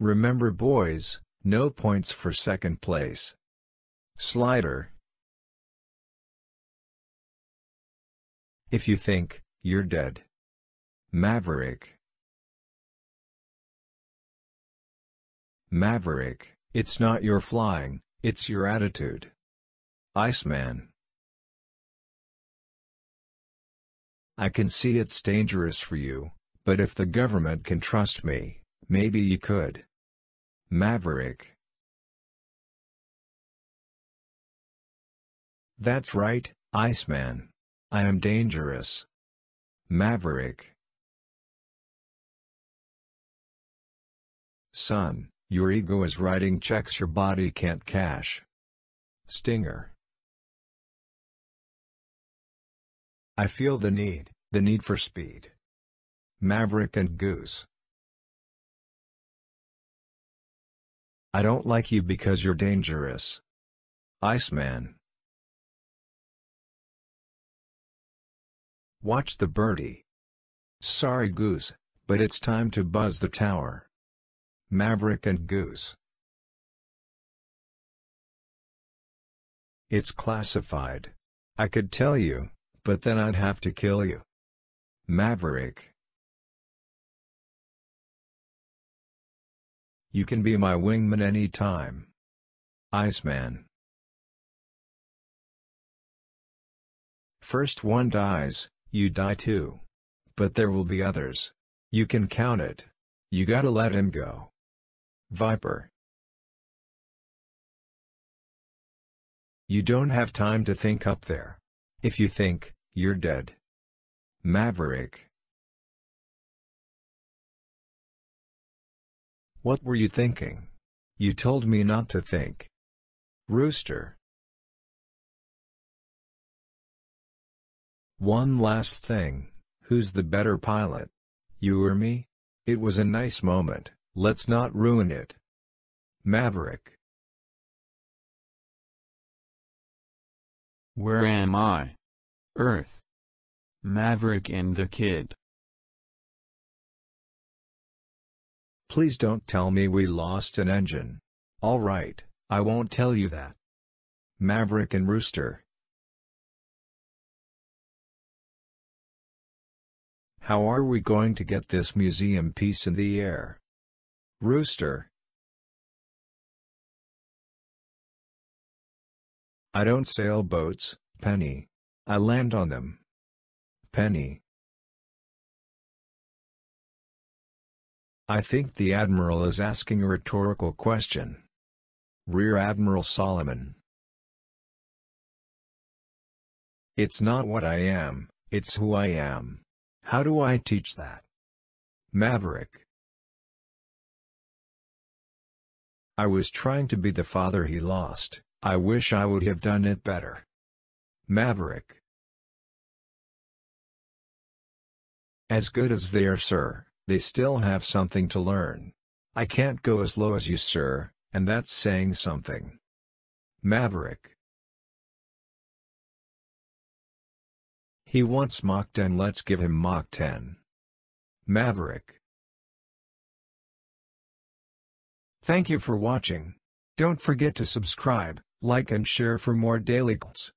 Remember boys, no points for second place. Slider. If you think, you're dead. Maverick. Maverick, it's not your flying, it's your attitude. Iceman. I can see it's dangerous for you, but if the government can trust me, maybe you could. Maverick. That's right, Iceman. I am dangerous. Maverick. Son, your ego is writing checks your body can't cash. Stinger. I feel the need for speed. Maverick and Goose. I don't like you because you're dangerous. Iceman. Watch the birdie. Sorry Goose, but it's time to buzz the tower. Maverick and Goose. It's classified. I could tell you, but then I'd have to kill you. Maverick. You can be my wingman any time. Iceman. First one dies, you die too. But there will be others. You can count it. You gotta let him go. Viper. You don't have time to think up there. If you think, you're dead. Maverick. What were you thinking? You told me not to think. Rooster. One last thing, who's the better pilot? You or me? It was a nice moment, let's not ruin it. Maverick. Where am I? Earth. Maverick and the Kid. Please don't tell me we lost an engine. All right, I won't tell you that. Maverick and Rooster. How are we going to get this museum piece in the air? Rooster. I don't sail boats, Penny. I land on them. Penny. I think the Admiral is asking a rhetorical question. Rear Admiral Solomon. It's not what I am, it's who I am. How do I teach that? Maverick. I was trying to be the father he lost. I wish I would have done it better. Maverick. As good as they are, sir, they still have something to learn. I can't go as low as you, sir, and that's saying something. Maverick. He wants Mach 10, let's give him Mach 10. Maverick. Thank you for watching. Don't forget to subscribe, like and share for more daily quotes.